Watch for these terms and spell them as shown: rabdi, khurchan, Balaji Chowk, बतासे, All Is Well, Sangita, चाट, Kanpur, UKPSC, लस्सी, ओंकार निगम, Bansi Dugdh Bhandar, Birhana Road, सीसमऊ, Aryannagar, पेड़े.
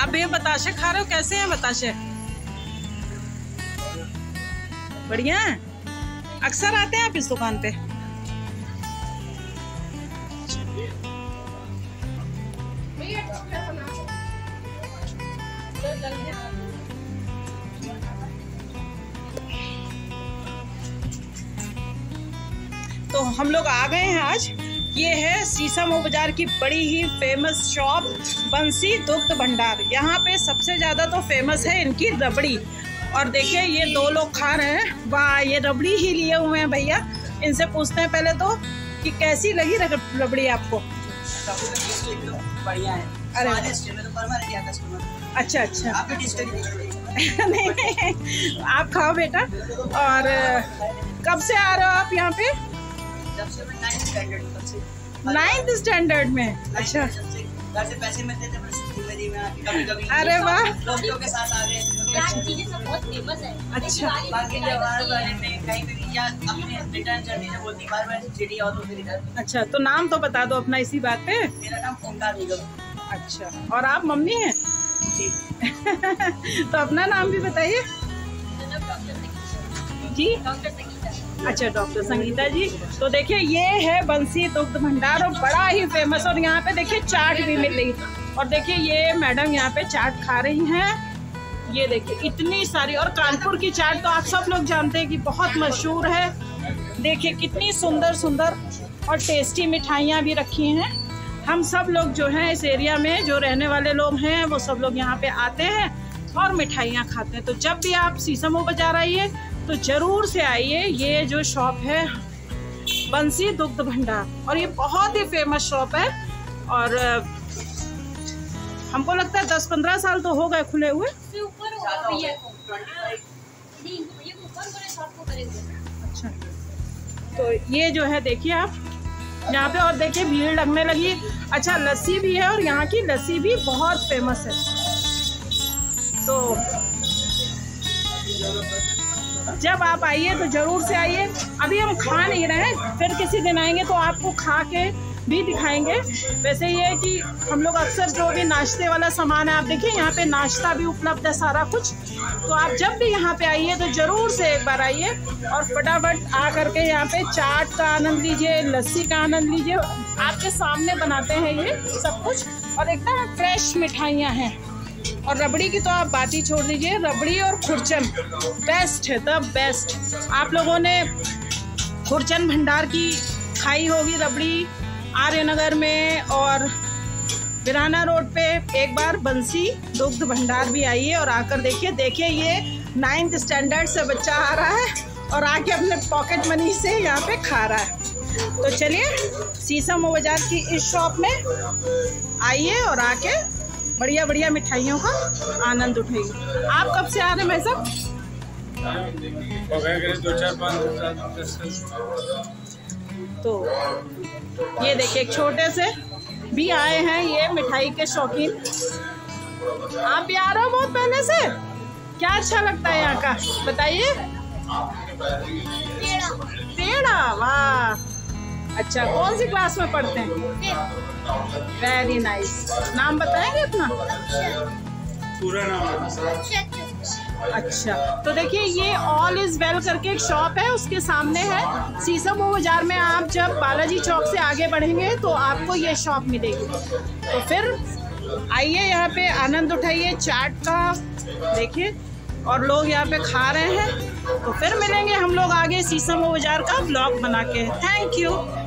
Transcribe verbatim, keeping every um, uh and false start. आप भैया बताशे खा रहे हो, कैसे हैं बताशे? बढ़िया। अक्सर आते हैं आप इस दुकान पे? तो हम लोग आ गए हैं आज। ये है सीसमऊ बाजार की बड़ी ही फेमस शॉप बंसी दुग्ध भंडार। यहाँ पे सबसे ज़्यादा तो फेमस है इनकी रबड़ी। और देखिए ये दो लोग खा रहे हैं, वाह ये रबड़ी ही लिए हुए हैं भैया। इनसे पूछते हैं पहले तो कि कैसी लगी रबड़ी आपको? बढ़िया है। अरे अच्छा अच्छा आप नहीं, नहीं आप खाओ बेटा। और कब से आ रहे हो आप यहाँ पे? नाइन्थ स्टैंडर्ड में। अच्छा से पैसे मिलते थे कभी-कभी। अरे वाह दोस्तों के साथ आ गए। चीजें सब बहुत फेमस है। अच्छा बाकी में अच्छा तो नाम तो बता दो अपना इसी बात पे। मेरा नाम ओंकार निगम। अच्छा और आप मम्मी हैं? जी। तो अपना नाम भी बताइए जी। डॉक्टर संगीता। अच्छा डॉक्टर संगीता जी। तो देखिए ये है बंसी दुग्ध भंडार और बड़ा ही फेमस। और यहाँ पे देखिए चाट भी मिल रही। और देखिए ये मैडम यहाँ पे चाट खा रही हैं। ये देखिए इतनी सारी। और कानपुर की चाट तो आप सब लोग जानते हैं कि बहुत मशहूर है। देखिए कितनी सुंदर सुंदर और टेस्टी मिठाइयाँ भी रखी हैं। हम सब लोग जो हैं इस एरिया में जो रहने वाले लोग हैं वो सब लोग यहाँ पे आते हैं और मिठाइयाँ खाते हैं। तो जब भी आप सीसमऊ बाजार आइए तो ज़रूर से आइए। ये जो शॉप है बंसी दुग्ध भंडार और ये बहुत ही फेमस शॉप है। और हमको लगता है दस पंद्रह साल तो हो गए खुले हुए। अच्छा तो ये जो है देखिए आप यहाँ पे। और देखिए भीड़ लगने लगी। अच्छा लस्सी भी है और यहाँ की लस्सी भी बहुत फेमस है। तो जब आप आइए तो ज़रूर से आइए। अभी हम खा नहीं रहे हैं, फिर किसी दिन आएंगे तो आपको खा के भी दिखाएंगे। वैसे ये है कि हम लोग अक्सर जो भी नाश्ते वाला सामान है, आप देखिए यहाँ पे नाश्ता भी उपलब्ध है सारा कुछ। तो आप जब भी यहाँ पे आइए तो ज़रूर से एक बार आइए और फटाफट आ कर के यहाँ पे चाट का आनंद लीजिए, लस्सी का आनंद लीजिए। आपके सामने बनाते हैं ये सब कुछ और एकदम फ्रेश मिठाइयाँ हैं। और रबड़ी की तो आप बात ही छोड़ दीजिए। रबड़ी और खुरचन बेस्ट है, द बेस्ट। आप लोगों ने खुरचन भंडार की खाई होगी रबड़ी आर्यनगर में और बिरहाना रोड पे। एक बार बंसी दुग्ध भंडार भी आइए और आकर देखिए। देखिए ये नाइन्थ स्टैंडर्ड से बच्चा आ रहा है और आके अपने पॉकेट मनी से यहाँ पे खा रहा है। तो चलिए सीसमऊ बाजार की इस शॉप में आइए और आके बढ़िया बढ़िया मिठाइयों का आनंद उठाइए। आप कब से आ रहे हैं? मैं सब दो चार पाँच। तो ये देखिए एक छोटे से भी आए हैं ये मिठाई के शौकीन। आप भी आ रहे हो बहुत पहले से? क्या अच्छा लगता है यहाँ का बताइए? पेड़ा। वाह अच्छा कौन सी क्लास में पढ़ते हैं? Very nice. नाम बताएंगे अपना पूरा नाम? अच्छा तो देखिए ये ऑल इज वेल करके एक शॉप है, उसके सामने है सीसमऊ बाजार में। आप जब बालाजी चौक से आगे बढ़ेंगे तो आपको ये शॉप मिलेगी। तो फिर आइए यहाँ पे आनंद उठाइए चाट का। देखिए और लोग यहाँ पे खा रहे हैं। तो फिर मिलेंगे हम लोग आगे सीसमऊ बाजार का ब्लॉग बना के। Thank you.